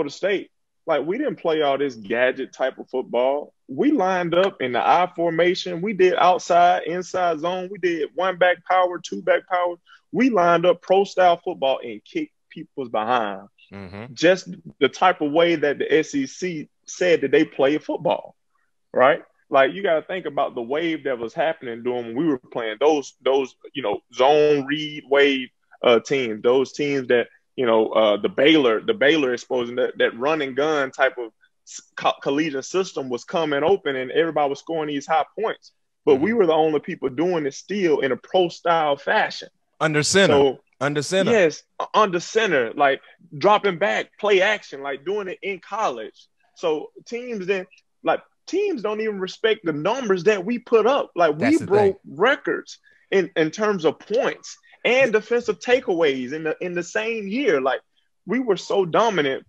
Florida State, like, we didn't play all this gadget type of football. We lined up in the I formation. We did outside, inside zone. We did one back power, two back power. We lined up pro-style football and kicked people's behind. Mm-hmm. Just the type of way that the SEC said that they play football, right? Like, you got to think about the wave that was happening during when we were playing those you know, zone read wave teams, those teams that, you know, the Baylor exposing that run and gun type of collegiate system was coming open and everybody was scoring these high points. But mm-hmm. we were the only people doing it still in a pro-style fashion. Under center. So, under center. Yes, under center, like dropping back, play action, like doing it in college. So teams don't even respect the numbers that we put up. Like, we broke records in terms of points and defensive takeaways in the same year. Like, we were so dominant